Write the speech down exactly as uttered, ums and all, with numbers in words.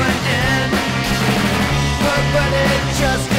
an end, but, but it just